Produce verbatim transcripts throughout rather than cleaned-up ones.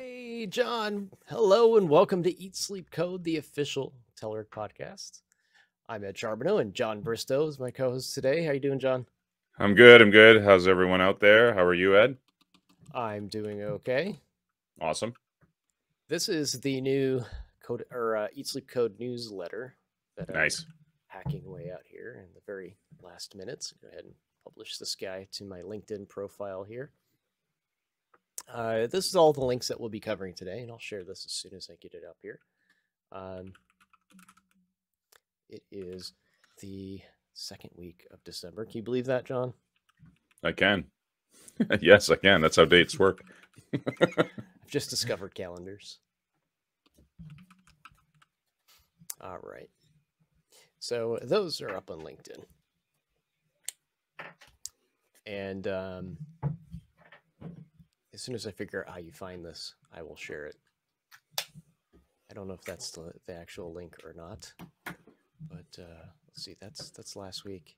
Hey, John. Hello, and welcome to Eat Sleep Code, the official Telerik podcast. I'm Ed Charbonneau, and John Bristow is my co-host today. How you doing, John? I'm good. I'm good. How's everyone out there? How are you, Ed? I'm doing okay. Awesome. This is the new code or uh, Eat Sleep Code newsletter that nice. I'm hacking away out here in the very last minutes. Go ahead and publish this guy to my LinkedIn profile here. Uh, this is all the links that we'll be covering today, and I'll share this as soon as I get it up here. Um, it is the second week of December. Can you believe that, John? I can. Yes, I can. That's how dates work. I've just discovered calendars. All right. So those are up on LinkedIn. And um, as soon as I figure out how you find this, I will share it. I don't know if that's the, the actual link or not, but uh, let's see. That's that's last week.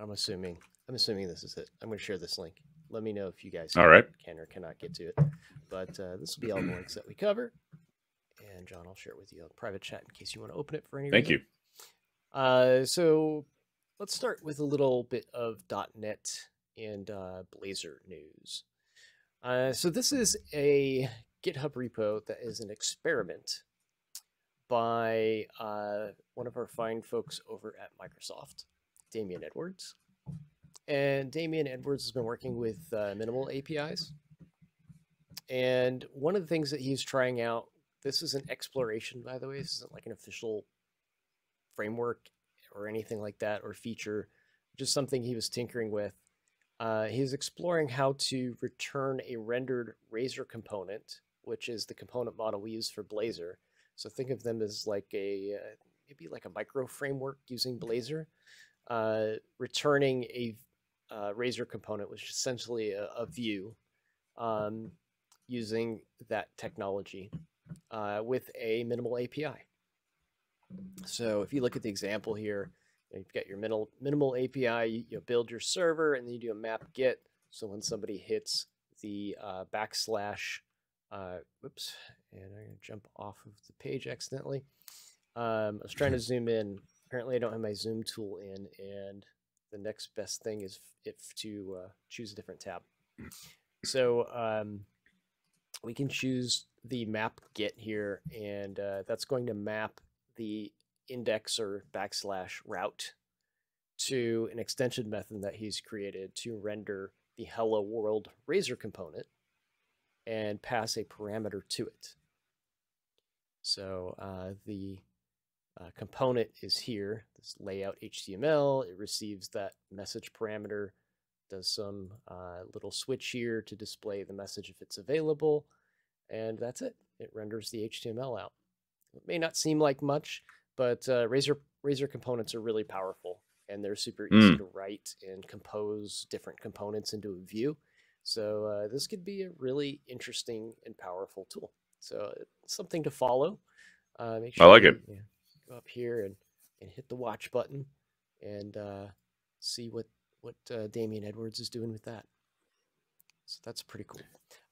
I'm assuming. I'm assuming this is it. I'm going to share this link. Let me know if you guys all can, right. can or cannot get to it. But uh, this will be all the links that we cover. And John, I'll share it with you on private chat in case you want to open it for any Thank reason. Thank you. Uh, so let's start with a little bit of dot net and uh, Blazor news. Uh, so this is a GitHub repo that is an experiment by uh, one of our fine folks over at Microsoft, Damian Edwards. And Damian Edwards has been working with uh, minimal A P Is. And one of the things that he's trying out, this is an exploration, by the way, this isn't like an official framework or anything like that or feature, just something he was tinkering with. Uh, he's exploring how to return a rendered Razor component, which is the component model we use for Blazor. So think of them as like a, uh, maybe like a micro framework using Blazor, uh, returning a uh, Razor component, which is essentially a, a view um, using that technology uh, with a minimal A P I. So if you look at the example here, you've got your minimal, minimal A P I, you, you build your server, and then you do a map get. So when somebody hits the uh, backslash, uh, whoops, and I'm going to jump off of the page accidentally. Um, I was trying to zoom in. Apparently, I don't have my zoom tool in, and the next best thing is if to uh, choose a different tab. So um, we can choose the map get here, and uh, that's going to map the index or backslash route to an extension method that he's created to render the hello world Razor component and pass a parameter to it. So uh, the uh, component is here, this layout H T M L, it receives that message parameter, does some uh, little switch here to display the message if it's available, and that's it. It renders the H T M L out. It may not seem like much, but uh, Razor, Razor components are really powerful, and they're super easy mm. to write and compose different components into a view. So uh, this could be a really interesting and powerful tool. So it's something to follow. Uh, make sure I like you, it. You know, go up here and, and hit the watch button and uh, see what, what uh, Damian Edwards is doing with that. So that's pretty cool.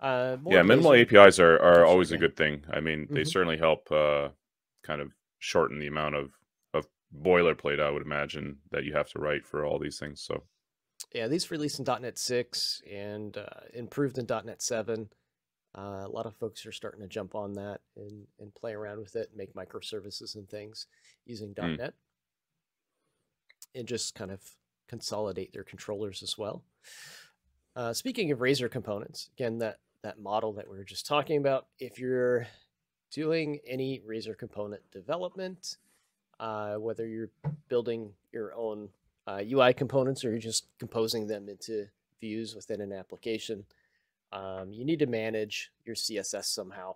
Uh, yeah, minimal A P Is are, are always a good thing. I mean, they mm-hmm. certainly help uh, kind of shorten the amount of of boilerplate I would imagine that you have to write for all these things. So yeah, these released in dot net six and uh, improved in dot net seven. Uh, a lot of folks are starting to jump on that and and play around with it, make microservices and things using .NET, mm. and just kind of consolidate their controllers as well. Uh, speaking of Razor components, again that that model that we were just talking about, if you're doing any Razor component development, uh, whether you're building your own uh, U I components or you're just composing them into views within an application, um, you need to manage your C S S somehow.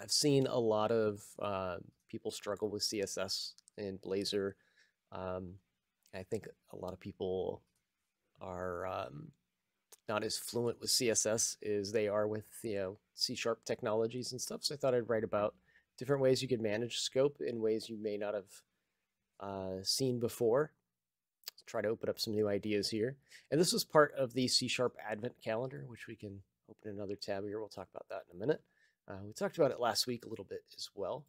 I've seen a lot of uh, people struggle with C S S in Blazor. Um, I think a lot of people are um, not as fluent with C S S as they are with, you know, C sharp technologies and stuff. So I thought I'd write about different ways you could manage scope in ways you may not have uh, seen before. Let's try to open up some new ideas here. And this was part of the C sharp Advent calendar, which we can open another tab here. We'll talk about that in a minute. Uh, we talked about it last week a little bit as well.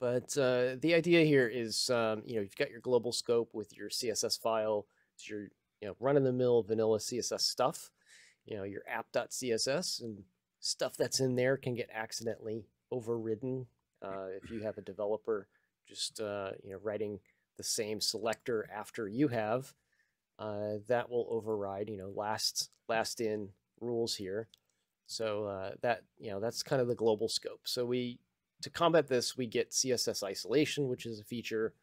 But uh, the idea here is, um, you know, you've got your global scope with your C S S file. It's your, you know, run-of-the-mill vanilla C S S stuff. You know, your app.css, and stuff that's in there can get accidentally overridden uh, if you have a developer just, uh, you know, writing the same selector after you have. Uh, that will override, you know, last last in rules here. So uh, that, you know, that's kind of the global scope. So we, to combat this, we get C S S isolation, which is a feature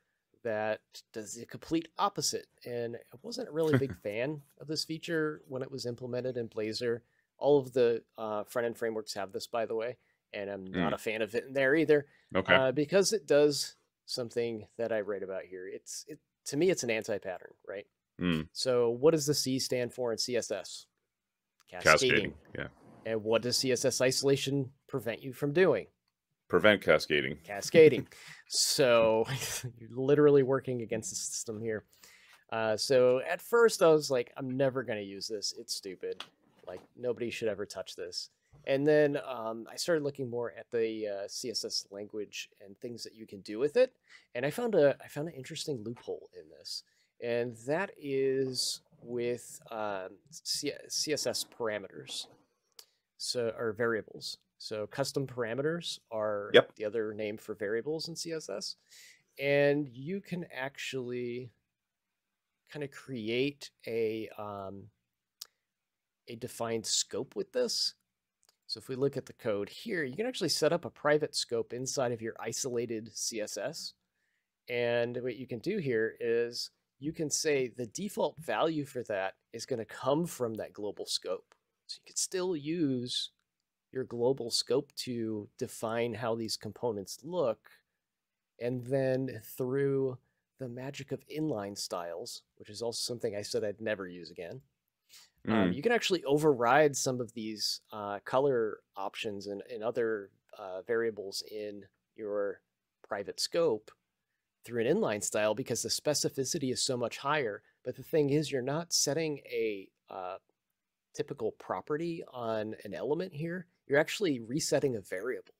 that does the complete opposite. And I wasn't really a big fan of this feature when it was implemented in Blazor. All of the uh, front-end frameworks have this, by the way, and I'm not mm. a fan of it in there either. Okay. Uh, because it does something that I write about here. It's it, to me, it's an anti-pattern, right? Mm. So what does the C stand for in C S S? Cascading. Cascading, yeah. And what does C S S isolation prevent you from doing? Prevent cascading. Cascading. So you're literally working against the system here. Uh, so at first I was like, I'm never going to use this. It's stupid. Like nobody should ever touch this. And then um, I started looking more at the uh, C S S language and things that you can do with it. And I found a I found an interesting loophole in this. And that is with um, C S S parameters, so or variables. So custom parameters are yep. the other name for variables in C S S. And you can actually kind of create a, um, a defined scope with this. So if we look at the code here, you can actually set up a private scope inside of your isolated C S S. And what you can do here is you can say the default value for that is going to come from that global scope. So you can still use your global scope to define how these components look. And then through the magic of inline styles, which is also something I said I'd never use again, mm. um, you can actually override some of these uh, color options and, and other uh, variables in your private scope through an inline style because the specificity is so much higher. But the thing is, you're not setting a uh, typical property on an element here. You're actually resetting a variable.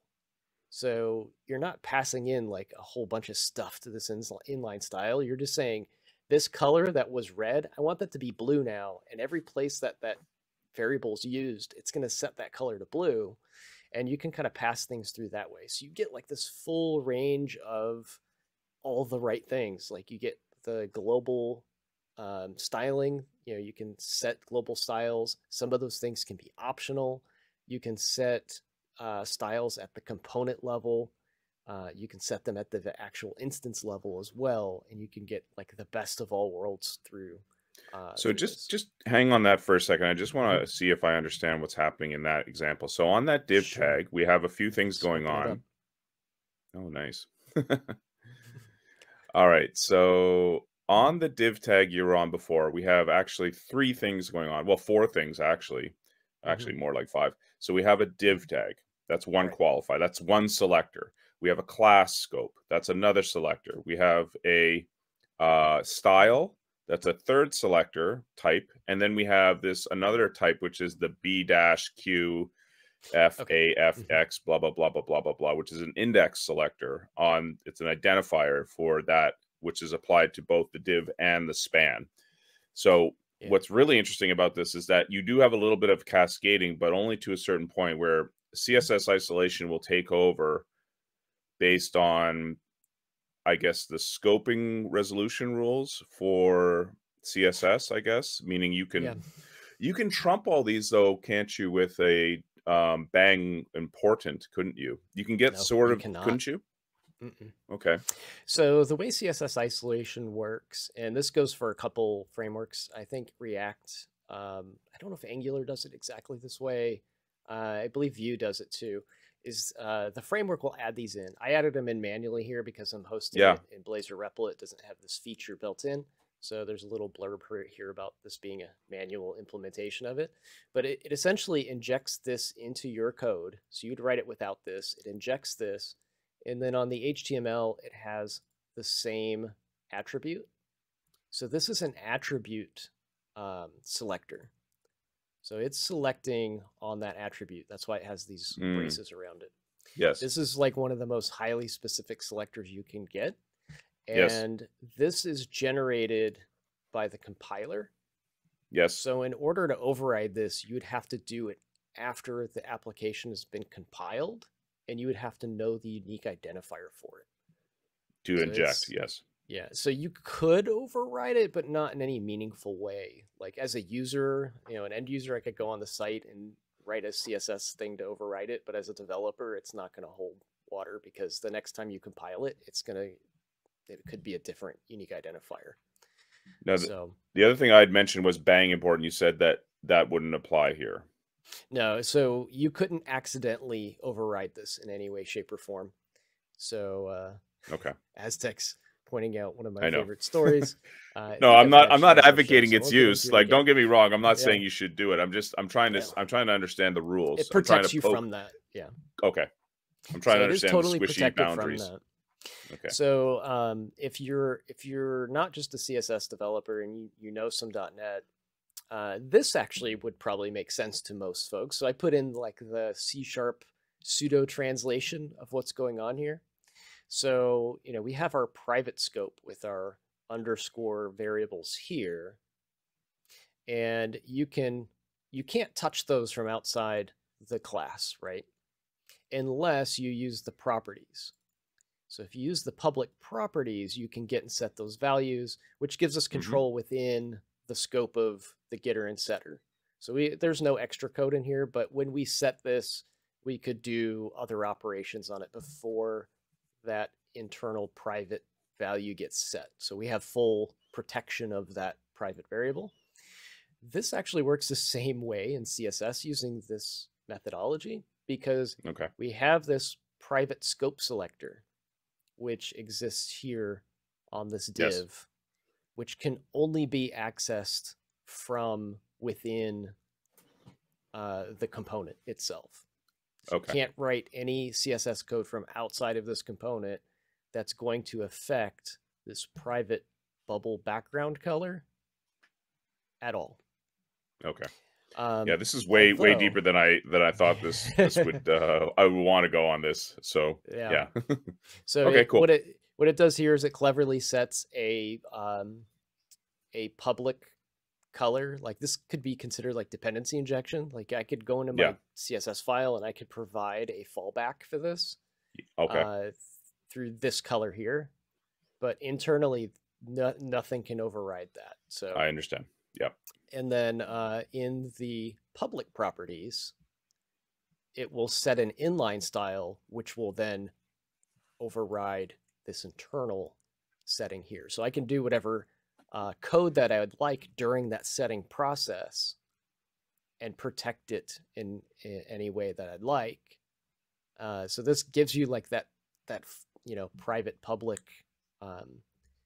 So you're not passing in like a whole bunch of stuff to this inline style. You're just saying this color that was red, I want that to be blue now. And every place that that variable's used, it's going to set that color to blue. And you can kind of pass things through that way. So you get like this full range of all the right things. Like you get the global um, styling. You know, you can set global styles. Some of those things can be optional. You can set uh, styles at the component level. Uh, you can set them at the, the actual instance level as well. And you can get like the best of all worlds through. Uh, so through just, this. just hang on that for a second. I just want to see if I understand what's happening in that example. So on that div sure. tag, we have a few things going on. Oh, nice. All right. So on the div tag you were on before, we have actually three things going on. Well, four things, actually. Actually, mm-hmm. more like five. So we have a div tag. That's one right. qualifier. That's one selector. We have a class scope. That's another selector. We have a uh, style. That's a third selector type. And then we have this another type, which is the B dash Q F A F X, blah, blah, blah, blah, blah, blah, blah, which is an index selector on. It's an identifier for that, which is applied to both the div and the span. So yeah. what's really interesting about this is that you do have a little bit of cascading, but only to a certain point where C S S isolation will take over based on, I guess, the scoping resolution rules for C S S, I guess, meaning you can, yeah. you can trump all these though, can't you, with a um, bang important, couldn't you? You can get no, sort of, cannot. couldn't you? Mm-mm. Okay. So the way C S S isolation works, and this goes for a couple frameworks, I think React, um, I don't know if Angular does it exactly this way. Uh, I believe Vue does it too, is uh, the framework will add these in. I added them in manually here because I'm hosting yeah. it in Blazor REPL. It doesn't have this feature built in. So there's a little blurb here about this being a manual implementation of it. But it, it essentially injects this into your code. So you'd write it without this. It injects this. And then on the H T M L, it has the same attribute. So this is an attribute um, selector. So it's selecting on that attribute. That's why it has these mm. braces around it. Yes. This is like one of the most highly specific selectors you can get. And yes. this is generated by the compiler. Yes. So in order to override this, you'd have to do it after the application has been compiled, and you would have to know the unique identifier for it. To so inject, yes. Yeah. So you could override it, but not in any meaningful way. Like as a user, you know, an end user, I could go on the site and write a C S S thing to override it. But as a developer, it's not going to hold water, because the next time you compile it, it's going to it could be a different unique identifier. Now, so, the other thing I had mentioned was bang import. You said that that wouldn't apply here. No, so you couldn't accidentally override this in any way, shape, or form. So, uh, okay, Aztecs pointing out one of my favorite stories. Uh, no, I'm not. I'm not advocating its use. Like, don't get me wrong. I'm not yeah. saying you should do it. I'm just. I'm trying to. Yeah. I'm trying to understand the rules. It protects you from that. Yeah. Okay. I'm trying so to understand totally the squishy boundaries. From that. Okay. So um, if you're if you're not just a C S S developer and you, you know some dot net, uh, this actually would probably make sense to most folks. So I put in like the C sharp pseudo translation of what's going on here. So, you know, we have our private scope with our underscore variables here, and you can you can't touch those from outside the class, right? Unless you use the properties. So if you use the public properties, you can get and set those values, which gives us control mm-hmm. within the scope of the getter and setter. So we, there's no extra code in here, but when we set this, we could do other operations on it before that internal private value gets set. So we have full protection of that private variable. This actually works the same way in C S S using this methodology, because okay. we have this private scope selector, which exists here on this div, yes. which can only be accessed from within uh, the component itself. So okay. you can't write any C S S code from outside of this component that's going to affect this private bubble background color at all. Okay. Um, yeah, this is way although... way deeper than I than I thought this this would. Uh, I would want to go on this. So yeah. yeah. so okay, it, cool. What it what it does here is it cleverly sets a um, a public color. Like this could be considered like dependency injection. Like I could go into my yeah. C S S file and I could provide a fallback for this. Okay. Uh, th through this color here, but internally, no nothing can override that. So I understand. Yeah. And then uh, in the public properties, it will set an inline style, which will then override this internal setting here. So I can do whatever uh, code that I would like during that setting process and protect it in, in any way that I'd like. Uh, so this gives you like that, that you know, private public um,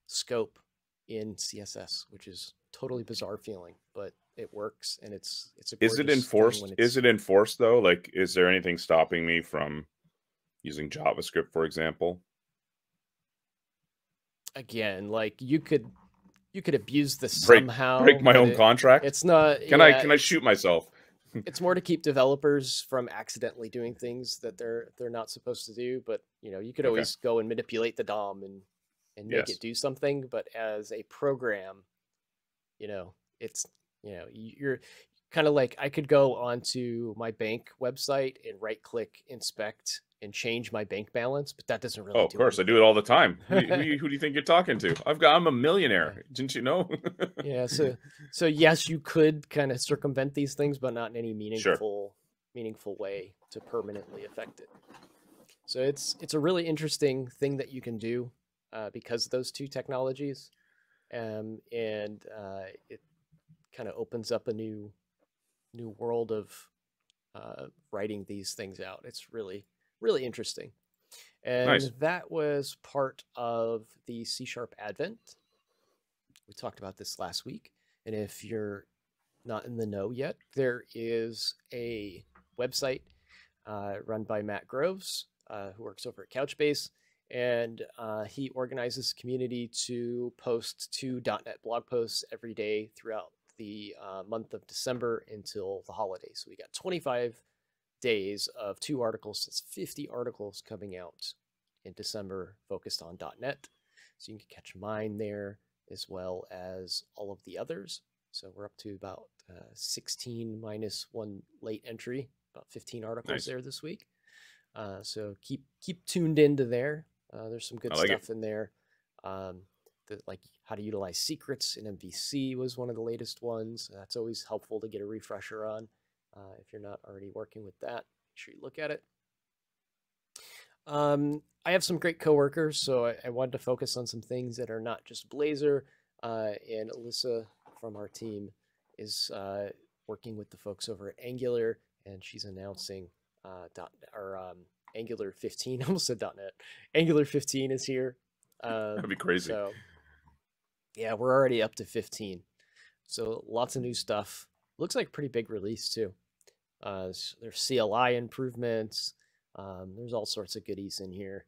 scope in C S S, which is totally bizarre feeling, but it works, and it's it's a gorgeous thing when it's... Is it enforced? Is it enforced though? Like, is there anything stopping me from using JavaScript, for example? Again, like you could you could abuse this break, somehow. Break my own it, contract. It's not. Can yeah, I can I shoot myself? It's more to keep developers from accidentally doing things that they're they're not supposed to do. But you know, you could always okay. go and manipulate the D O M and and make yes. it do something. But as a program, you know, it's, you know, you're kind of like, I could go onto my bank website and right click inspect and change my bank balance, but that doesn't really. Oh, do of course. Anything. I do it all the time. who, who, who do you think you're talking to? I've got, I'm a millionaire. Yeah. Didn't you know? yeah. So, so yes, you could kind of circumvent these things, but not in any meaningful, sure. meaningful way to permanently affect it. So it's, it's a really interesting thing that you can do uh, because of those two technologies. Um, and uh, it kind of opens up a new new world of uh, writing these things out. It's really, really interesting. And nice. That was part of the C sharp Advent. We talked about this last week. And if you're not in the know yet, there is a website uh, run by Matt Groves, uh, who works over at Couchbase. And uh, he organizes community to post two dot net blog posts every day throughout the uh, month of December until the holidays. So we got twenty-five days of two articles. That's fifty articles coming out in December focused on dot net. So you can catch mine there as well as all of the others. So we're up to about uh, sixteen minus one late entry, about fifteen articles nice. There this week. Uh, so keep keep tuned into there. Uh, there's some good like stuff it. in there. Um, the, like how to utilize secrets in M V C was one of the latest ones. That's always helpful to get a refresher on. Uh, if you're not already working with that, make sure you look at it. Um, I have some great coworkers, so I, I wanted to focus on some things that are not just Blazor. Uh, and Alyssa from our team is uh, working with the folks over at Angular, and she's announcing uh, dot, or um, Angular fifteen. I almost said dot net. Angular fifteen is here. Um, That'd be crazy. So, yeah, we're already up to fifteen. So lots of new stuff. Looks like a pretty big release too. Uh, there's C L I improvements. Um, there's all sorts of goodies in here.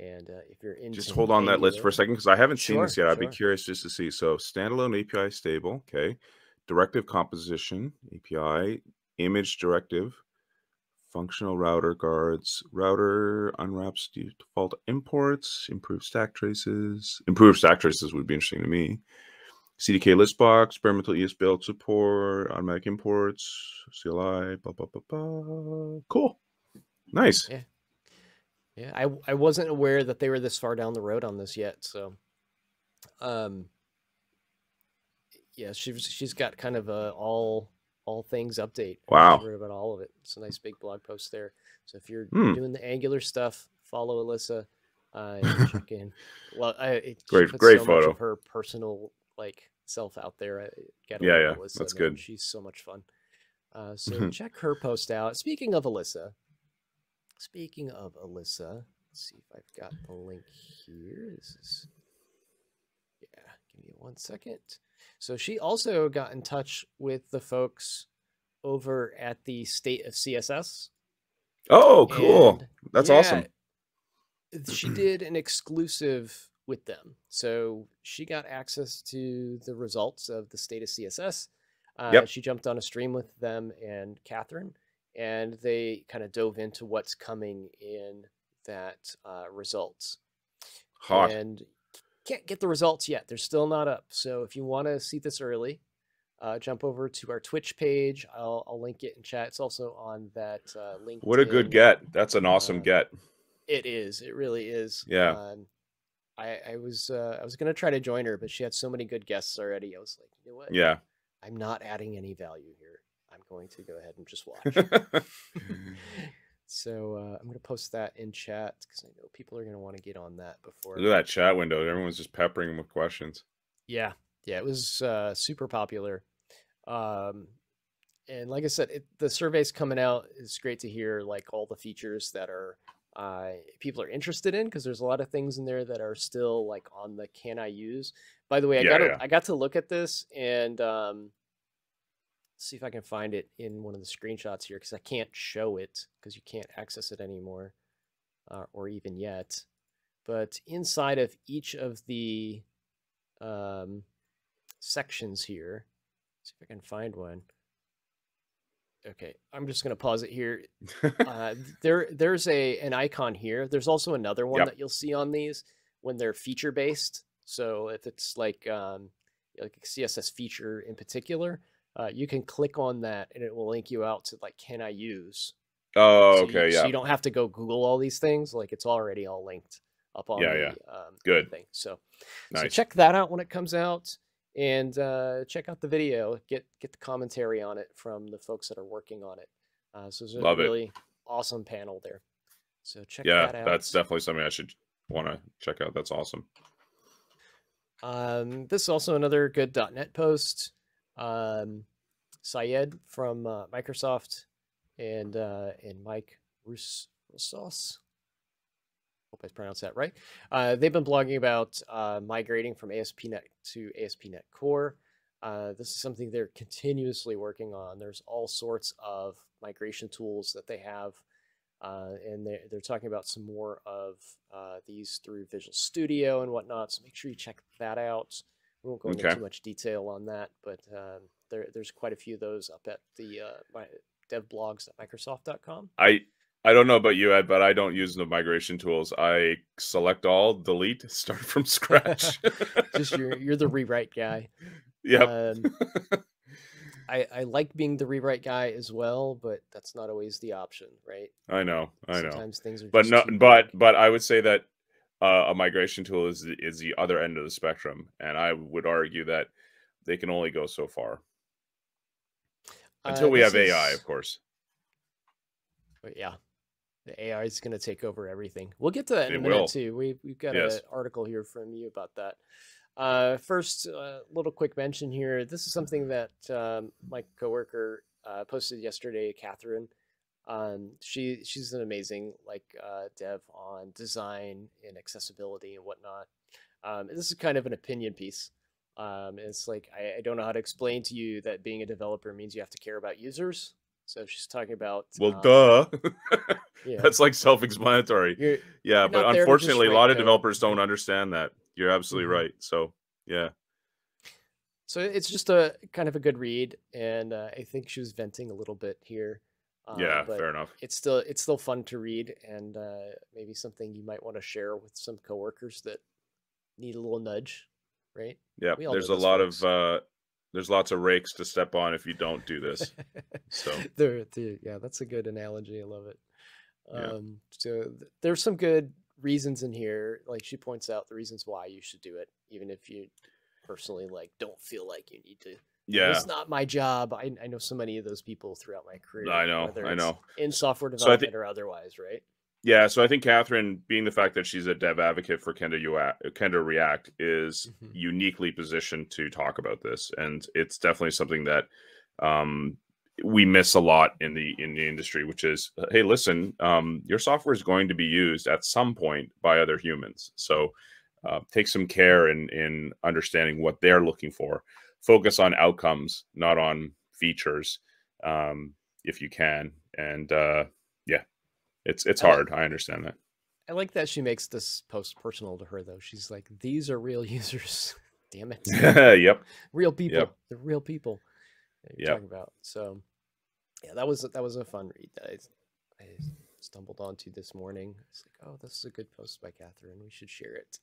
And uh, if you're in, just hold on that list for a second because I haven't seen this yet. I'd be curious just to see. So standalone A P I stable, okay. Directive composition A P I, image directive, functional router guards, router unwraps default imports, improve stack traces. Improve stack traces would be interesting to me. C D K list box, experimental E S build support, automatic imports, C L I, blah blah blah blah. Cool, nice. Yeah. Yeah, I, I wasn't aware that they were this far down the road on this yet. So, um, yeah, she's she's got kind of a all all things update. Wow, about all of it. It's a nice big blog post there. So if you're mm. doing the Angular stuff, follow Alyssa. Uh, and check in. Well, I, it, great, great so photo. Much of her personal like self out there. I gotta yeah, yeah, Alyssa, that's man. good. She's so much fun. Uh, so check her post out. Speaking of Alyssa. Speaking of Alyssa, let's see if I've got the link here. This is, yeah, give me one second. So she also got in touch with the folks over at the State of C S S. Oh, cool. And That's yeah, awesome. She did an exclusive with them. So she got access to the results of the State of C S S. Uh, yep. She jumped on a stream with them and Catherine. And they kind of dove into what's coming in that uh, results. Hot. And can't get the results yet. They're still not up. So if you want to see this early, uh, jump over to our Twitch page. I'll, I'll link it in chat. It's also on that uh, LinkedIn. What a good get. That's an awesome uh, get. It is. It really is. Yeah. Um, I, I was uh, I was going to try to join her, but she had so many good guests already. I was like, you know what? Yeah. I'm not adding any value here. I'm going to go ahead and just watch. So uh, I'm going to post that in chat because I know people are going to want to get on that before. Look at that chat window. Everyone's just peppering them with questions. Yeah. Yeah. It was uh, super popular. Um, and like I said, it, the survey's coming out. It's great to hear like all the features that are uh, people are interested in because there's a lot of things in there that are still like on the can I use. By the way, I, yeah, got, to, yeah. I got to look at this and um, see if I can find it in one of the screenshots here because I can't show it because you can't access it anymore uh, or even yet. But inside of each of the um, sections here, see if I can find one. Okay, I'm just going to pause it here. uh, there, There's a an icon here. There's also another one yep. that you'll see on these when they're feature-based. So if it's like, um, like a C S S feature in particular, Uh, you can click on that and it will link you out to like, can I use? Oh, so okay. You, yeah. So you don't have to go Google all these things. Like it's already all linked up on yeah, the, yeah. Um, Good. thing. So, nice. so check that out when it comes out and uh, check out the video, get, get the commentary on it from the folks that are working on it. Uh, so there's a Love really it. awesome panel there. So check yeah, that out. Yeah, that's definitely something I should want to check out. That's awesome. Um, this is also another good dot net post. Um, Syed from uh, Microsoft and uh, and Mike Roussos. Hope I pronounced that right. Uh, they've been blogging about uh, migrating from A S P dot net to A S P dot net Core. Uh, this is something they're continuously working on. There's all sorts of migration tools that they have, uh, and they're, they're talking about some more of uh, these through Visual Studio and whatnot. So make sure you check that out. We won't go into okay. too much detail on that, but um, there, there's quite a few of those up at the uh, my devblogs dot microsoft dot com. I I don't know about you, Ed, but I don't use the migration tools. I select all, delete, start from scratch. Just you're you're the rewrite guy. Yeah. Um, I, I like being the rewrite guy as well, but that's not always the option, right? I know, I Sometimes know. Sometimes things are. But just no, but big. but I would say that uh, a migration tool is is the other end of the spectrum, and I would argue that they can only go so far until uh, we have is... A I, of course. But yeah, the A I is going to take over everything. We'll get to that in it a minute will. too. We we've got yes. an article here from you about that. Uh, first, a uh, little quick mention here. This is something that um, my coworker uh, posted yesterday, Catherine. Um, she she's an amazing like uh, dev on design and accessibility and whatnot. Um, and this is kind of an opinion piece. Um, it's like I, I don't know how to explain to you that being a developer means you have to care about users. So she's talking about well, um, duh. yeah. That's like self-explanatory. You're, yeah, you're but unfortunately, a lot of code. developers don't understand that. You're absolutely right. So, yeah. So it's just a kind of a good read, and uh, I think she was venting a little bit here. Um, yeah, but fair enough. It's still it's still fun to read, and uh, maybe something you might want to share with some coworkers that need a little nudge, right? Yeah, there's a lot works. of uh, there's lots of rakes to step on if you don't do this. So there, the, yeah, that's a good analogy. I love it. Um, yeah. So th there's some good reasons in here. Like she points out the reasons why you should do it, even if you personally like don't feel like you need to. Yeah, it's not my job. I, I know so many of those people throughout my career. I know, I know, in software development so think, or otherwise, right? Yeah, so I think Catherine, being the fact that she's a dev advocate for Kenda U A, Kenda React, is mm-hmm. uniquely positioned to talk about this, and it's definitely something that um, we miss a lot in the in the industry, which is, hey, listen, um, your software is going to be used at some point by other humans. So uh, take some care in, in understanding what they're looking for. Focus on outcomes, not on features, um, if you can. And uh, yeah, it's it's hard. I understand that. I like that she makes this post personal to her, though. She's like, these are real users. Damn it. Yep. Real people. Yep. They're real people. You're yep. talking about. So yeah, that was that was a fun read that I, I stumbled onto this morning. It's like, oh, this is a good post by Catherine. We should share it.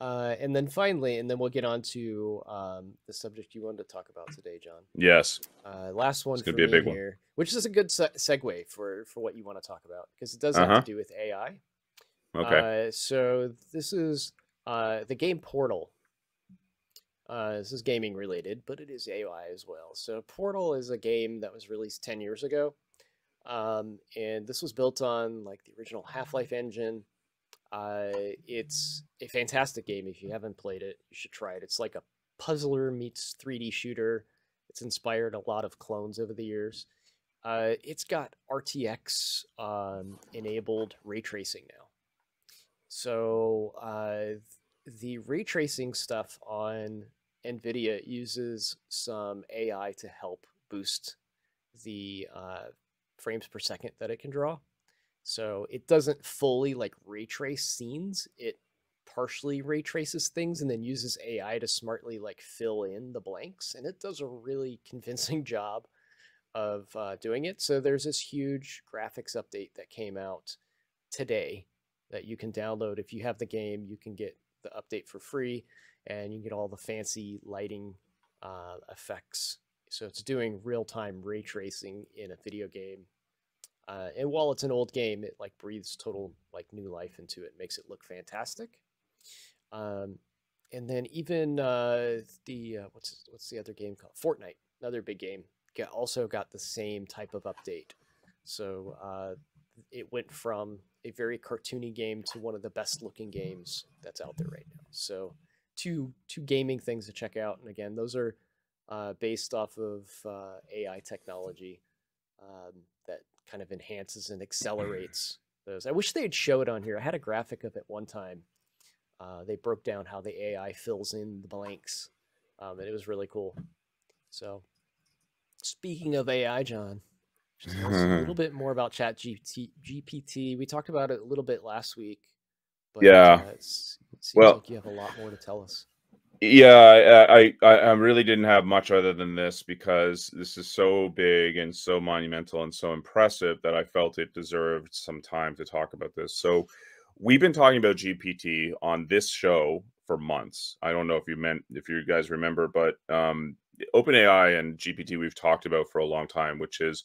Uh, and then finally, and then we'll get on to um, the subject you wanted to talk about today, John. Yes. Uh, last one. It's going to be a big here, one. Which is a good se segue for for what you want to talk about, because it does uh-huh. have to do with A I. Okay. Uh, so this is uh, the game Portal. Uh, this is gaming related, but it is A I as well. So Portal is a game that was released ten years ago. Um, and this was built on like the original Half-Life engine. Uh, it's a fantastic game. If you haven't played it, you should try it. It's like a puzzler meets three D shooter. It's inspired a lot of clones over the years. Uh, it's got R T X um, enabled ray tracing now. So uh, the ray tracing stuff on NVIDIA uses some A I to help boost the uh, frames per second that it can draw. So it doesn't fully like ray trace scenes. It partially ray traces things and then uses A I to smartly like fill in the blanks. And it does a really convincing job of uh, doing it. So there's this huge graphics update that came out today that you can download. If you have the game, you can get the update for free, and you can get all the fancy lighting uh, effects. So it's doing real-time ray tracing in a video game, uh, and while it's an old game, it like breathes total like new life into it, makes it look fantastic. Um, and then even uh, the uh, what's what's the other game called? Fortnite, another big game, got, also got the same type of update. So uh, it went from a very cartoony game to one of the best looking games that's out there right now. So two two gaming things to check out, and again, those are uh, based off of uh, A I technology um, that kind of enhances and accelerates those. I wish they had showed on here. I had a graphic of it one time. Uh, they broke down how the A I fills in the blanks, um, and it was really cool. So speaking of A I, John, just a little bit more about Chat G P T. We talked about it a little bit last week, but yeah, uh, it seems well, like you have a lot more to tell us. Yeah, I, I I really didn't have much other than this, because this is so big and so monumental and so impressive that I felt it deserved some time to talk about this. So we've been talking about G P T on this show for months. I don't know if you meant if you guys remember, but um, OpenAI and G P T we've talked about for a long time, which is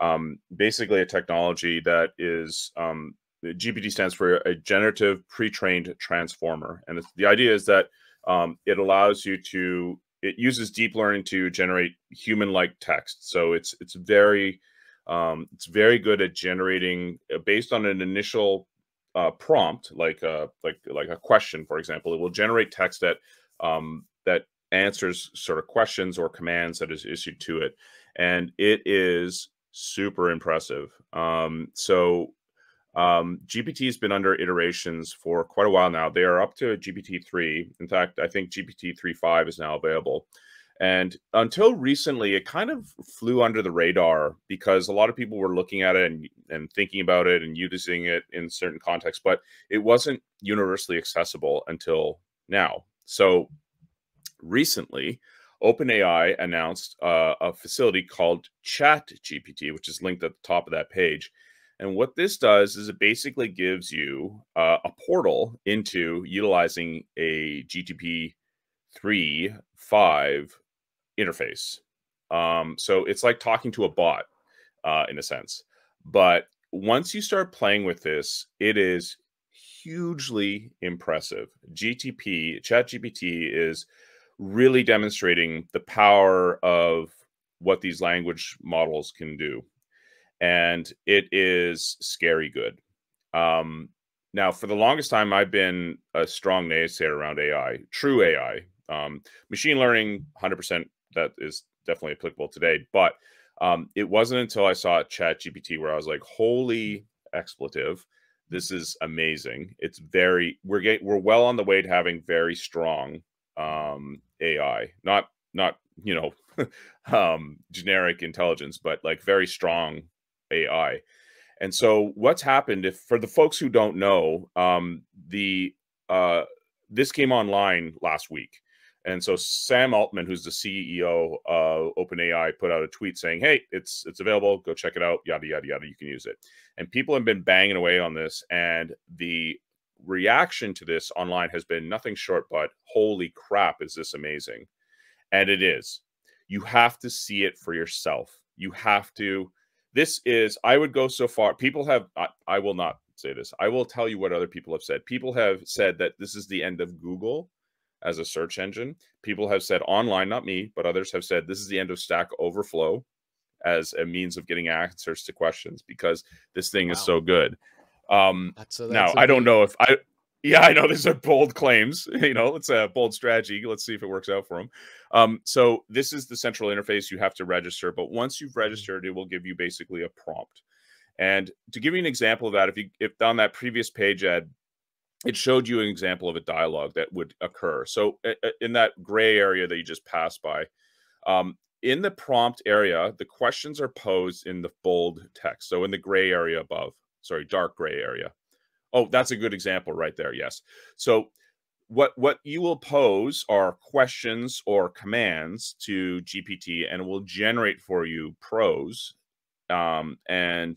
um, basically a technology that is um, G P T stands for a generative pre-trained transformer, and it's, the idea is that Um, it allows you to, it uses deep learning to generate human-like text. So it's it's very um, it's very good at generating uh, based on an initial uh, prompt, like a like like a question, for example. It will generate text that um, that answers sort of questions or commands that is issued to it, and it is super impressive. Um, so. Um, G P T has been under iterations for quite a while now. They are up to G P T three. In fact, I think G P T three point five is now available. And until recently, it kind of flew under the radar because a lot of people were looking at it and, and thinking about it and using it in certain contexts, but it wasn't universally accessible until now. So recently, OpenAI announced uh, a facility called ChatGPT, which is linked at the top of that page. And what this does is it basically gives you uh, a portal into utilizing a G P T three point five interface. Um, so it's like talking to a bot uh, in a sense. But once you start playing with this, it is hugely impressive. G T P, ChatGPT is really demonstrating the power of what these language models can do. And it is scary good. Um, now, for the longest time, I've been a strong naysayer around A I, true A I. Um, machine learning, one hundred percent, that is definitely applicable today. But um, it wasn't until I saw ChatGPT where I was like, holy expletive, this is amazing. It's very, we're getting, we're well on the way to having very strong um, A I. Not, not you know, um, generic intelligence, but like very strong A I. And so what's happened, if for the folks who don't know, um, the uh, this came online last week. And so Sam Altman, who's the C E O of OpenAI, put out a tweet saying, hey, it's it's available. Go check it out. Yada, yada, yada. You can use it. And people have been banging away on this. And the reaction to this online has been nothing short but, holy crap, is this amazing? And it is. You have to see it for yourself. You have to. This is, I would go so far, people have, I, I will not say this, I will tell you what other people have said. People have said that this is the end of Google as a search engine. People have said online, not me, but others have said this is the end of Stack Overflow as a means of getting answers to questions because this thing wow. is so good. Um, that's a, that's now, I don't know if I, yeah, I know these are bold claims, you know, it's a bold strategy. Let's see if it works out for them. Um, so this is the central interface. You have to register, but once you've registered, it will give you basically a prompt. And to give you an example of that, if you, if on that previous page, Ed, it showed you an example of a dialogue that would occur. So in that gray area that you just passed by, um, in the prompt area, the questions are posed in the bold text. So in the gray area above, sorry, dark gray area. Oh, that's a good example right there. Yes. So what, what you will pose are questions or commands to G P T, and it will generate for you prose. Um, and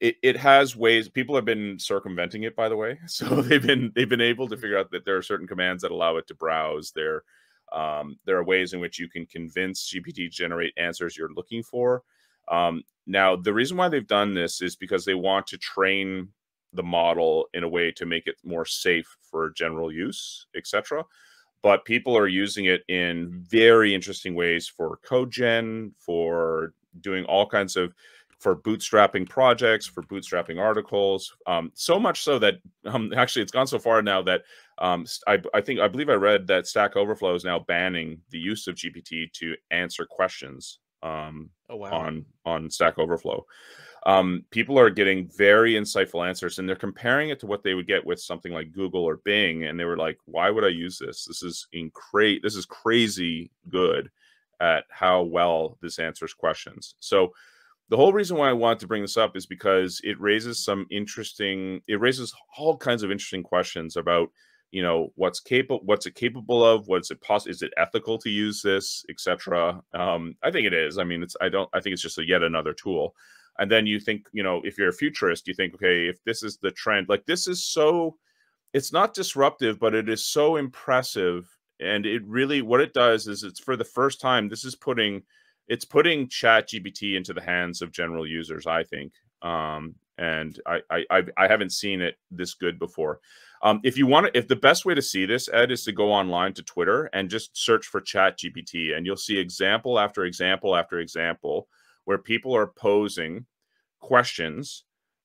it, it has ways, people have been circumventing it, by the way. So they've been, they've been able to figure out that there are certain commands that allow it to browse. There, um, there are ways in which you can convince G P T to generate answers you're looking for. Um, now, the reason why they've done this is because they want to train the model in a way to make it more safe for general use, et cetera. But people are using it in very interesting ways for code gen, for doing all kinds of, for bootstrapping projects, for bootstrapping articles. Um, so much so that um, actually it's gone so far now that um, I, I think, I believe I read that Stack Overflow is now banning the use of G P T to answer questions um, oh, wow. on, on Stack Overflow. Um, people are getting very insightful answers, and they're comparing it to what they would get with something like Google or Bing. And they were like, why would I use this? This is incre- This is crazy good at how well this answers questions. So the whole reason why I want to bring this up is because it raises some interesting, it raises all kinds of interesting questions about you know, what's capable, what's it capable of, what's it possible, is it ethical to use this, et cetera. Um, I think it is. I mean, it's, I don't, I think it's just a yet another tool. And then you think, you know, if you're a futurist, you think, okay, if this is the trend, like this is so, it's not disruptive, but it is so impressive. And it really, what it does is it's for the first time, this is putting, it's putting ChatGPT into the hands of general users, I think. Um, And I, I I haven't seen it this good before. Um, if you want to, if the best way to see this, Ed, is to go online to Twitter and just search for ChatGPT, and you'll see example after example after example where people are posing questions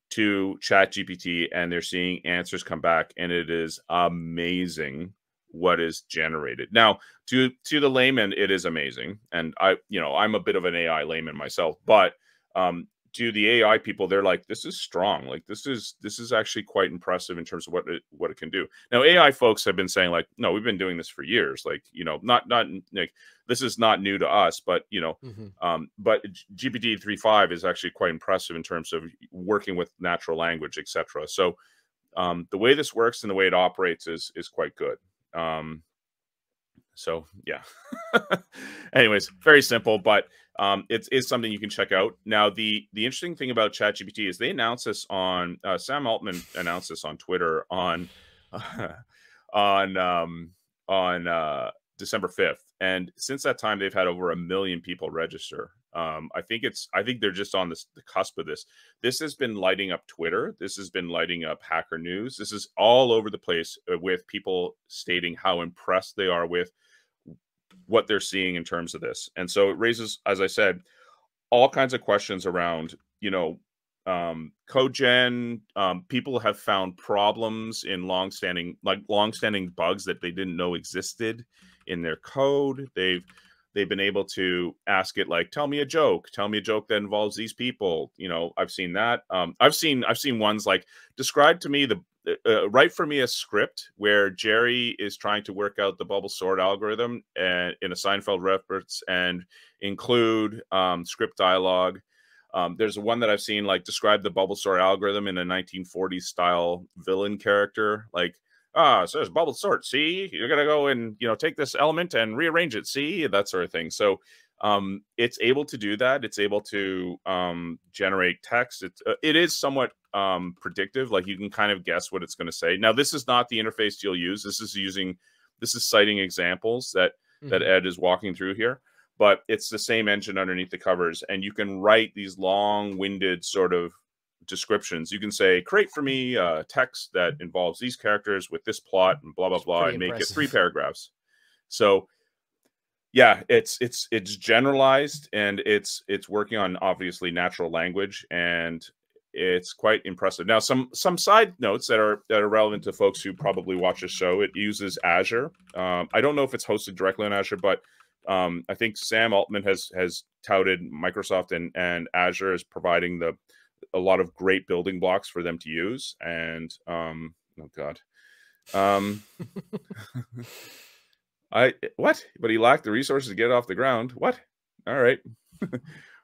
to ChatGPT and they're seeing answers come back, and it is amazing what is generated. Now, to to the layman, it is amazing, and I you know I'm a bit of an A I layman myself, but um. to the A I people, they're like, this is strong. Like this is this is actually quite impressive in terms of what it, what it can do. Now, A I folks have been saying like, no, we've been doing this for years. Like, you know, not not like this is not new to us, but you know, mm-hmm. um, but G P T three point five is actually quite impressive in terms of working with natural language, et cetera. So um, the way this works and the way it operates is is quite good. Um, So yeah. Anyways, very simple, but um, it is something you can check out. Now, the the interesting thing about ChatGPT is they announced this on uh, Sam Altman announced this on Twitter on uh, on um, on uh, December fifth, and since that time they've had over a million people register. Um, I think it's I think they're just on this, the cusp of this. This has been lighting up Twitter. This has been lighting up Hacker News. This is all over the place with people stating how impressed they are with what they're seeing in terms of this. And so it raises, as I said, all kinds of questions around, you know, um, code gen. Um, people have found problems in longstanding, like longstanding bugs that they didn't know existed in their code. They've They've been able to ask it, like, tell me a joke, tell me a joke that involves these people. You know, I've seen that. Um, I've seen I've seen ones like, describe to me the uh, write for me a script where Jerry is trying to work out the bubble sort algorithm and in a Seinfeld reference and include um, script dialogue. Um, there's one that I've seen, like, describe the bubble sort algorithm in a nineteen forties style villain character, like, ah, so there's bubble sort. See, you're gonna go and, you know, take this element and rearrange it. See, that sort of thing. So, um, it's able to do that. It's able to um, generate text. It's uh, it is somewhat um, predictive. Like, you can kind of guess what it's going to say. Now, this is not the interface you'll use. This is using, this is citing examples that mm-hmm. that Ed is walking through here. But it's the same engine underneath the covers, and you can write these long-winded sort of descriptions. You can say, create for me a text that involves these characters with this plot and blah blah blah, and impressive. Make it three paragraphs. So yeah, it's it's it's generalized, and it's it's working on obviously natural language, and it's quite impressive. Now, some some side notes that are that are relevant to folks who probably watch the show. It uses Azure. Um, I don't know if it's hosted directly on Azure, but um, I think Sam Altman has has touted Microsoft and and Azure as providing the a lot of great building blocks for them to use. And, um, oh God, um, I, what, but he lacked the resources to get it off the ground. What? All right.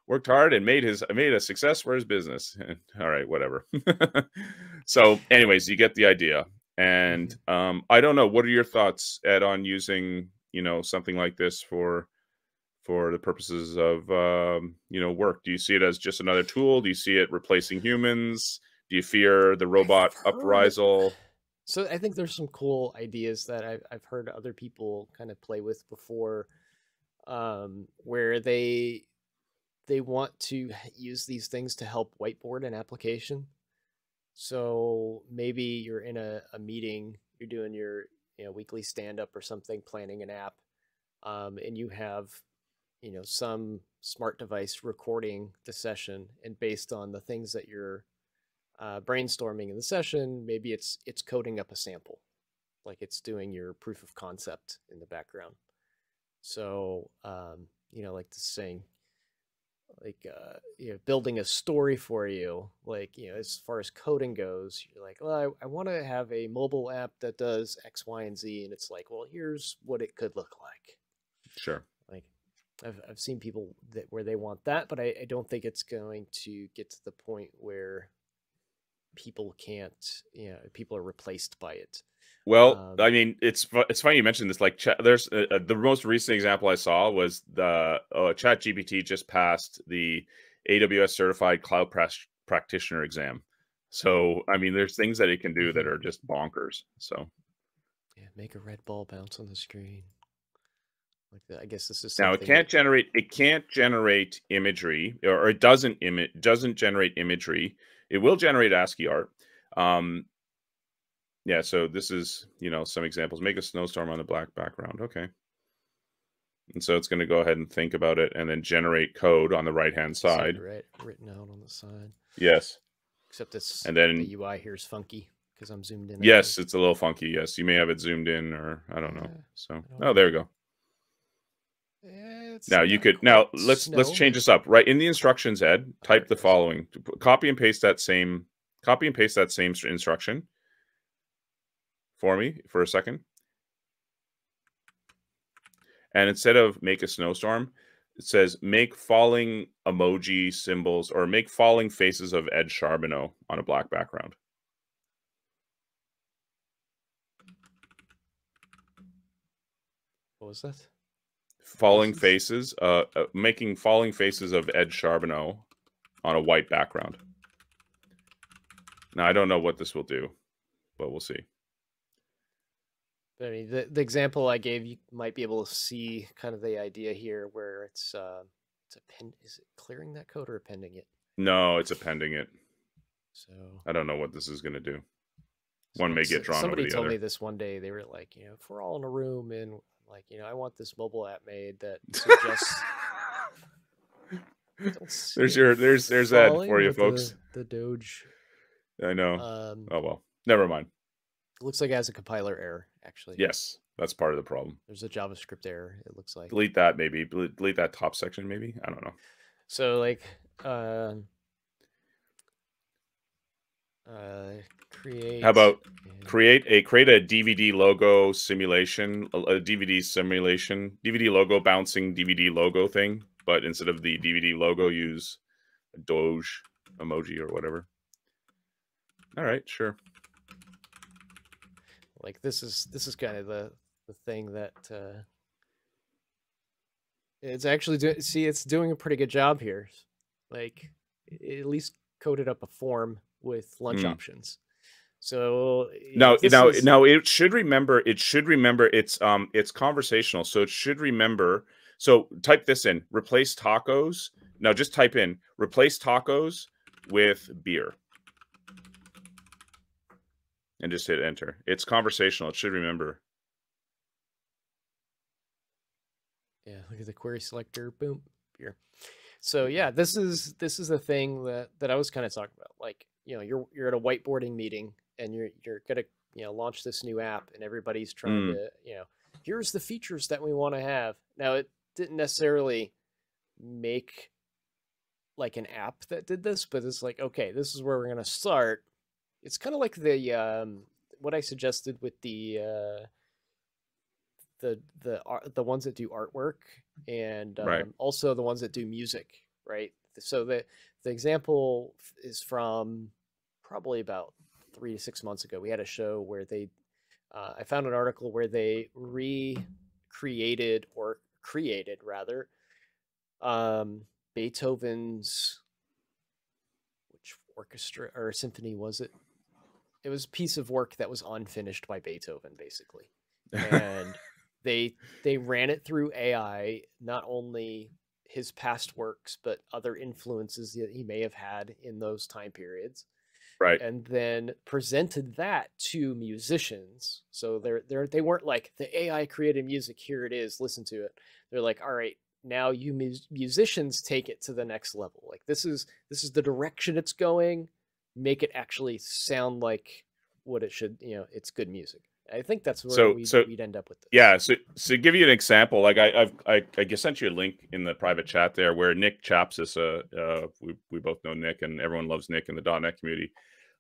Worked hard and made his, made a success for his business. All right, whatever. So anyways, you get the idea. And, um, I don't know, what are your thoughts, Ed, on using, you know, something like this for, for the purposes of, um, you know, work? Do you see it as just another tool? Do you see it replacing humans? Do you fear the robot uprisal? So I think there's some cool ideas that I've, I've heard other people kind of play with before, um, where they, they want to use these things to help whiteboard an application. So maybe you're in a, a meeting, you're doing your you know, weekly stand-up or something, planning an app, um, and you have you know, some smart device recording the session, and based on the things that you're uh, brainstorming in the session, maybe it's it's coding up a sample, like it's doing your proof of concept in the background. So, um, you know, like this saying, like, uh, you know, building a story for you, like, you know, as far as coding goes, you're like, well, I, I want to have a mobile app that does X, Y, and Z. And it's like, well, here's what it could look like. Sure. I've, I've seen people that where they want that, but I, I don't think it's going to get to the point where people can't, you know, people are replaced by it. Well, um, I mean, it's it's funny you mentioned this. Like, chat, there's uh, the most recent example I saw was the uh, ChatGPT just passed the A W S certified cloud practitioner exam. So, I mean, there's things that it can do that are just bonkers. So, yeah, make a red ball bounce on the screen. Like that. I guess this is now it can't that... generate it can't generate imagery, or it doesn't image doesn't generate imagery. It will generate ASCII art. Um, yeah, so this is, you know, some examples. Make a snowstorm on a black background. Okay. And so it's going to go ahead and think about it and then generate code on the right-hand side. Right, written out on the side. Yes. Except it's, and then the U I here is funky because I'm zoomed in. Yes, it's a little funky. Yes, you may have it zoomed in, or I don't know. Yeah, so, I don't oh, know. There we go. It's now you could, now let's, snow. let's change this up, right? In the instructions, Ed, type right, the following, copy and paste that same, copy and paste that same instruction for me for a second. And instead of make a snowstorm, it says make falling emoji symbols, or make falling faces of Ed Charbonneau on a black background. What was that? Falling faces, uh, uh, making falling faces of Ed Charbonneau on a white background. Now, I don't know what this will do, but we'll see. I mean, the, the example I gave, you might be able to see kind of the idea here where it's, uh, it's append, is it clearing that code or appending it? No, it's appending it. So I don't know what this is going to do. One so, may get drawn somebody over the told other. me this one day. They were like, you know, if we're all in a room and like, you know, I want this mobile app made that suggests. There's your, there's, there's that for you folks. The, the Doge. I know. Um, oh, well, never mind. It looks like it has a compiler error, actually. Yes, that's part of the problem. There's a JavaScript error, it looks like. Delete that, maybe. Delete that top section, maybe. I don't know. So, like, uh, uh, create... How about create a create a D V D logo simulation, a D V D simulation, D V D logo bouncing D V D logo thing, but instead of the D V D logo, use a Doge emoji or whatever. All right, sure. Like this is this is kind of the the thing that uh, it's actually do see it's doing a pretty good job here. Like it at least coded up a form with lunch mm. options. So now now is... now it should remember it should remember it's um it's conversational, so it should remember. So type this in: replace tacos. Now just type in replace tacos with beer. And just hit enter. It's conversational. It should remember. Yeah, look at the query selector. Boom. Here. So yeah, this is this is the thing that that I was kind of talking about. Like, you know, you're you're at a whiteboarding meeting and you're you're gonna you know launch this new app and everybody's trying mm. to you know here's the features that we want to have. Now it didn't necessarily make like an app that did this, but it's like, okay, this is where we're gonna start. It's kind of like the um, what I suggested with the uh, the the the ones that do artwork and um, right. also the ones that do music, right? So the the example is from probably about three to six months ago. We had a show where they uh, I found an article where they recreated or created rather um, Beethoven's which orchestra or symphony was it? It was a piece of work that was unfinished by Beethoven, basically. And they they ran it through A I, not only his past works, but other influences that he may have had in those time periods. Right. And then presented that to musicians. So they're, they're, they weren't like, the A I created music, here it is, listen to it. They're like, all right, now you mu musicians take it to the next level. Like this is this is the direction it's going. Make it actually sound like what it should, you know, it's good music. I think that's where so, we, so, we'd end up with this. Yeah, so so to give you an example, like I I've, I I just sent you a link in the private chat there where Nick Chapsis, uh, uh, we, we both know Nick and everyone loves Nick in the dot net community.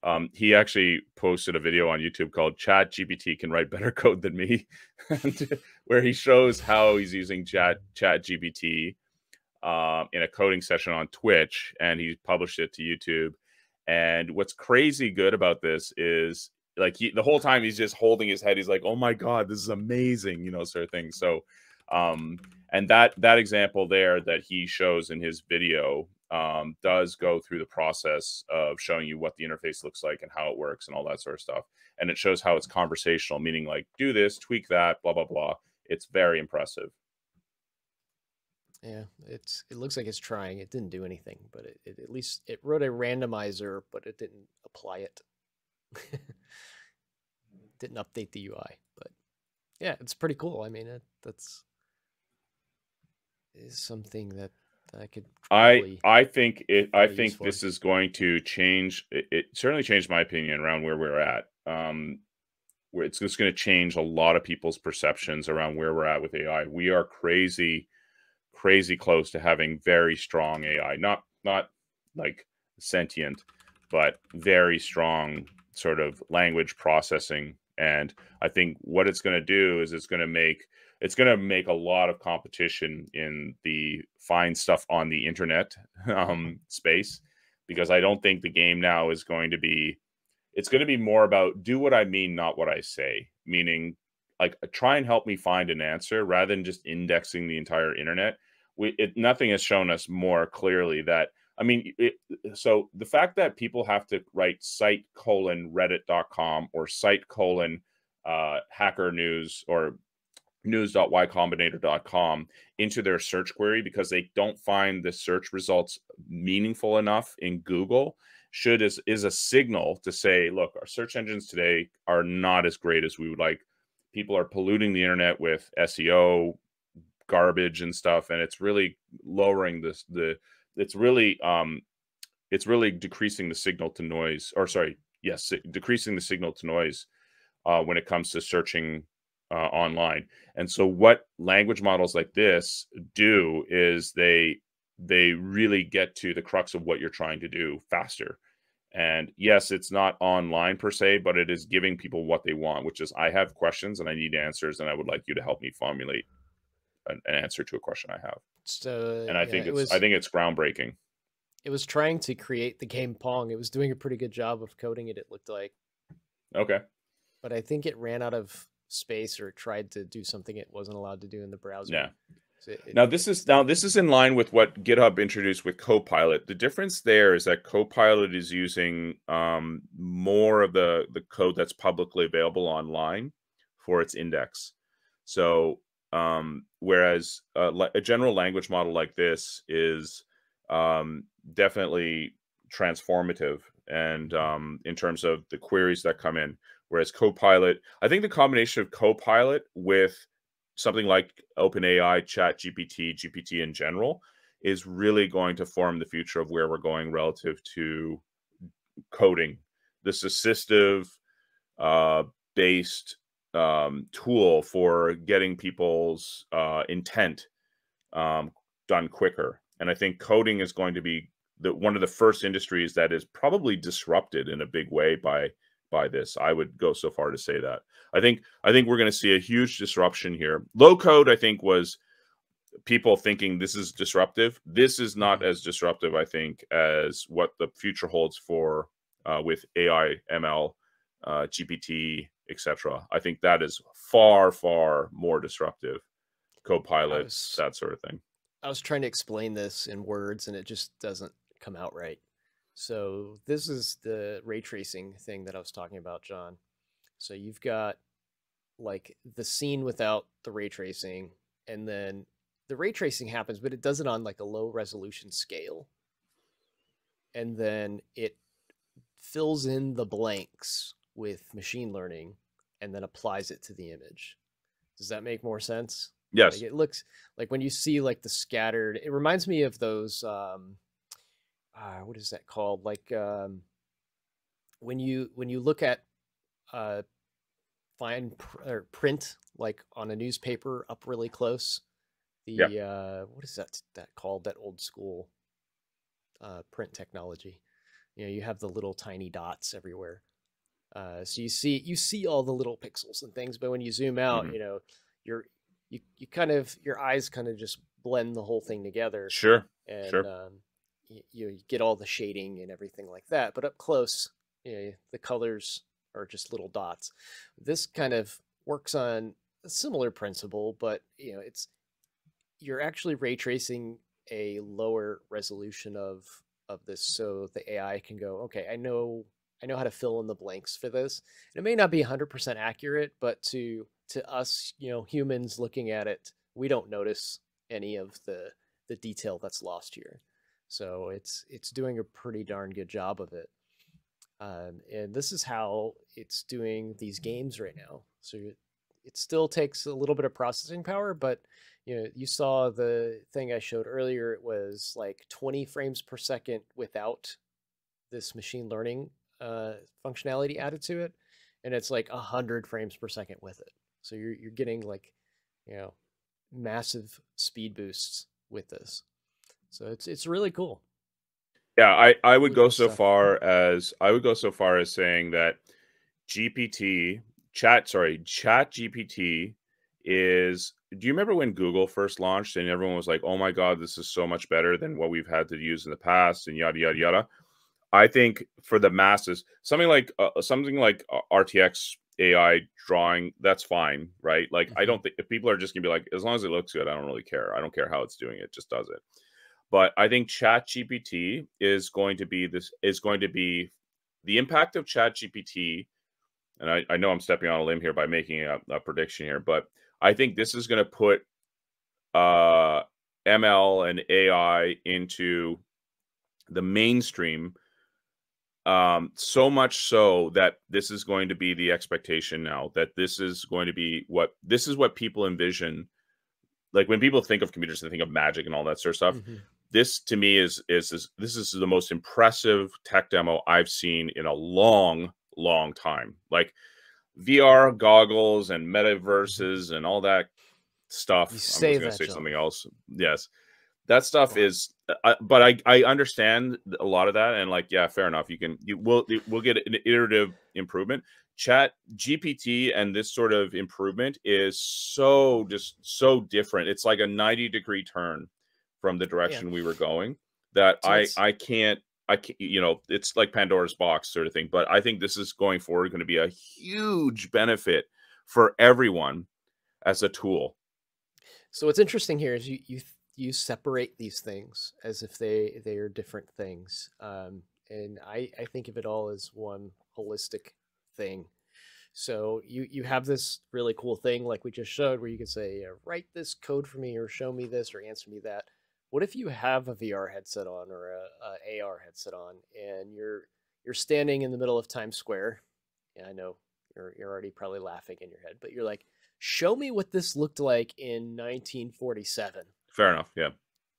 Um, he actually posted a video on YouTube called Chat G P T Can Write Better Code Than Me, where he shows how he's using chat, Chat G P T uh, in a coding session on Twitch, and he published it to YouTube. And what's crazy good about this is like he, the whole time he's just holding his head. He's like, oh my God, this is amazing, you know, sort of thing. So, um, and that, that example there that he shows in his video um, does go through the process of showing you what the interface looks like and how it works and all that sort of stuff. And it shows how it's conversational, meaning like, do this, tweak that, blah, blah, blah. It's very impressive. Yeah, it's it looks like it's trying. It didn't do anything, but it, it at least it wrote a randomizer, but it didn't apply it. Didn't update the U I, but yeah, it's pretty cool. I mean, it, that's is something that I could. I I think it. I think this is going to change. It, it certainly changed my opinion around where we're at. Um, where it's just going to change a lot of people's perceptions around where we're at with A I. We are crazy. crazy close to having very strong A I, not not like sentient, but very strong sort of language processing. And I think what it's going to do is it's going to make it's going to make a lot of competition in the find stuff on the internet um, space, because I don't think the game now is going to be, it's going to be more about do what I mean, not what I say, meaning like try and help me find an answer rather than just indexing the entire internet. We, it, nothing has shown us more clearly that, I mean, it, so the fact that people have to write site colon reddit dot com or site colon uh, hacker news or news dot y combinator dot com into their search query because they don't find the search results meaningful enough in Google should is, is a signal to say, look, our search engines today are not as great as we would like. People are polluting the internet with S E O garbage and stuff, and it's really lowering this the it's really um it's really decreasing the signal to noise or sorry yes decreasing the signal to noise uh when it comes to searching uh online. And so what language models like this do is they they really get to the crux of what you're trying to do faster. And yes, it's not online per se, but it is giving people what they want, which is I have questions and I need answers, and I would like you to help me formulate an, an answer to a question I have. So, and I yeah, think it's it was, I think it's groundbreaking. It was trying to create the game Pong. It was doing a pretty good job of coding it. It looked like. Okay. But I think it ran out of space or tried to do something it wasn't allowed to do in the browser. Yeah. So it, now this is now this is in line with what GitHub introduced with Copilot. The difference there is that Copilot is using um, more of the the code that's publicly available online for its index. So um, whereas a, a general language model like this is um, definitely transformative and um, in terms of the queries that come in. Whereas Copilot, I think the combination of Copilot with something like OpenAI, ChatGPT, G P T in general, is really going to form the future of where we're going relative to coding. This assistive uh, based um, tool for getting people's uh, intent um, done quicker. And I think coding is going to be the, one of the first industries that is probably disrupted in a big way by by this. I would go so far to say that. I think I think we're going to see a huge disruption here. Low code, I think, was people thinking this is disruptive. This is not as disruptive, I think, as what the future holds for uh, with A I, M L, uh, G P T, et cetera. I think that is far, far more disruptive. Copilot, was, that sort of thing. I was trying to explain this in words, and it just doesn't come out right. So this is the ray tracing thing that I was talking about, John. So you've got like the scene without the ray tracing, and then the ray tracing happens, but it does it on like a low resolution scale. And then it fills in the blanks with machine learning and then applies it to the image. Does that make more sense? Yes. Like it looks like when you see like the scattered, it reminds me of those, um, Uh, what is that called? Like um, when you when you look at uh, fine pr or print, like on a newspaper, up really close. The yeah. uh, what is that that called? That old school uh, print technology. You know, you have the little tiny dots everywhere. Uh, so you see you see all the little pixels and things, but when you zoom out, mm-hmm. you know, you're you you kind of your eyes kind of just blend the whole thing together. Sure. And, sure. Um, You, you get all the shading and everything like that, but up close, you know, the colors are just little dots. This kind of works on a similar principle, but you know, it's you're actually ray tracing a lower resolution of of this, so the A I can go, okay, I know I know how to fill in the blanks for this. And it may not be one hundred percent accurate, but to to us, you know, humans looking at it, we don't notice any of the the detail that's lost here. So it's it's doing a pretty darn good job of it. Um, and this is how it's doing these games right now. So it still takes a little bit of processing power, but you know, you saw the thing I showed earlier. It was like twenty frames per second without this machine learning uh, functionality added to it, and it's like a hundred frames per second with it. So you're you're getting like, you know, massive speed boosts with this. So it's it's really cool. Yeah, I, I would go so far as I would go so far as saying that G P T chat sorry ChatGPT is. Do you remember when Google first launched and everyone was like, "Oh my God, this is so much better than what we've had to use in the past," and yada yada yada. I think for the masses, something like uh, something like R T X A I drawing, that's fine, right? Like, mm-hmm. I don't think if people are just gonna be like, as long as it looks good, I don't really care. I don't care how it's doing it, just does it. But I think ChatGPT is going to be this is going to be the impact of ChatGPT. And I, I know I'm stepping on a limb here by making a, a prediction here, but I think this is going to put uh, M L and A I into the mainstream. Um, so much so that this is going to be the expectation now, that this is going to be what this is what people envision. Like when people think of computers, they think of magic and all that sort of stuff. Mm-hmm. This to me is, is, is this is the most impressive tech demo I've seen in a long, long time. Like V R goggles and metaverses and all that stuff. You say I'm going to say job. something else. Yes. That stuff wow. is, uh, but I, I understand a lot of that. And like, yeah, fair enough. You can, you will, we'll get an iterative improvement. Chat G P T and this sort of improvement is so just so different. It's like a ninety degree turn from the direction yeah. we were going that so I, I can't, I can't, you know, it's like Pandora's box sort of thing, but I think this is going forward going to be a huge benefit for everyone as a tool. So what's interesting here is you, you, you separate these things as if they, they are different things. Um, and I, I think of it all as one holistic thing. So you, you have this really cool thing like we just showed where you can say, yeah, write this code for me or show me this or answer me that. What if you have a V R headset on or a, a AR headset on and you're you're standing in the middle of Times Square? And I know you're, you're already probably laughing in your head, but you're like, show me what this looked like in nineteen forty-seven. Fair enough. Yeah.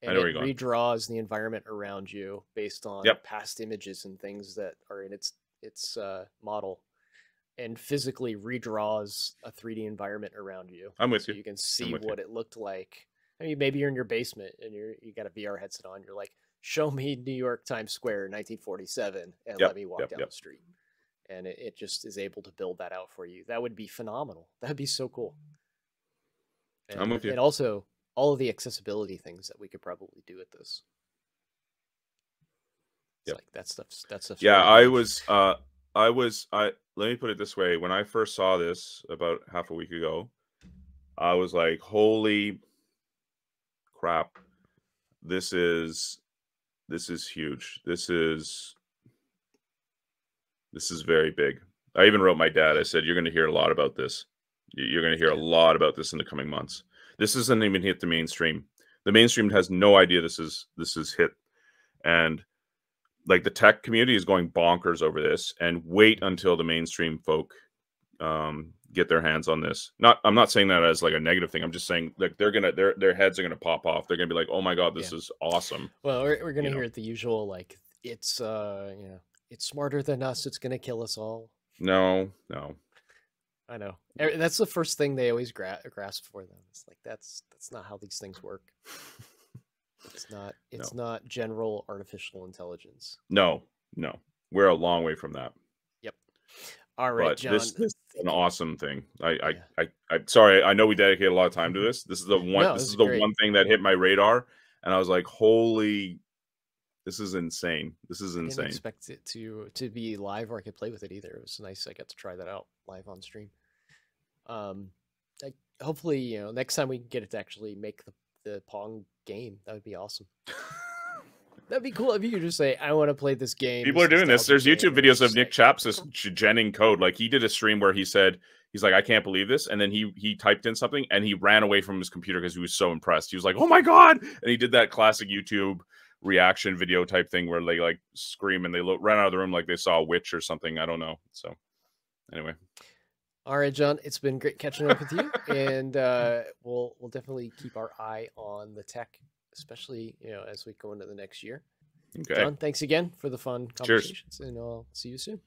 And I know it where you're going. Redraws the environment around you based on yep. past images and things that are in its its uh, model. And physically redraws a three D environment around you. I'm with so you. You can see what you. it looked like. I mean, maybe you're in your basement and you're you got a V R headset on. You're like, show me New York Times Square, nineteen forty-seven, and yep, let me walk yep, down yep. the street. And it, it just is able to build that out for you. That would be phenomenal. That'd be so cool. And, I'm with you. And also all of the accessibility things that we could probably do with this. Yep. Like that stuff's that stuff's yeah, really I cool. was. Uh... I was, I, let me put it this way. When I first saw this about half a week ago, I was like, holy crap. This is, this is huge. This is, this is very big. I even wrote my dad. I said, you're going to hear a lot about this. You're going to hear a lot about this in the coming months. This isn't even hit the mainstream. The mainstream has no idea this is, this is hit. And like the tech community is going bonkers over this, and wait until the mainstream folk um, get their hands on this. Not, I'm not saying that as like a negative thing. I'm just saying like they're gonna, their their heads are gonna pop off. They're gonna be like, oh my God, this yeah. is awesome. Well, we're, we're gonna you hear know. it the usual like it's, uh, you know, it's smarter than us. It's gonna kill us all. No, no. I know. That's the first thing they always gra grasp for them. It's like that's that's not how these things work. It's not, it's no. not general artificial intelligence. No, no. We're a long way from that. Yep. All right, but John. This, this is an awesome thing. I, yeah. I, I, I, sorry. I know we dedicated a lot of time to this. This is the one, no, this, this is, is the one thing that hit my radar. And I was like, holy, This is insane. This is insane. I didn't expect it to to be live, or I could play with it either. It was nice. I got to try that out live on stream. Um, I, hopefully, you know, next time we can get it to actually make the the Pong game. That would be awesome. That'd be cool if you could just say, I want to play this game. People are doing this. There's YouTube videos of Nick Chops genning code. Like, he did a stream where he said, he's like, I can't believe this. And then he he typed in something and he ran away from his computer because he was so impressed. He was like, oh my God. And he did that classic YouTube reaction video type thing where they like scream and they lo ran out of the room like they saw a witch or something. I don't know. So anyway. All right, John, it's been great catching up with you. And uh, we'll, we'll definitely keep our eye on the tech, especially, you know, as we go into the next year. Okay. John, thanks again for the fun conversations. Cheers. And I'll see you soon.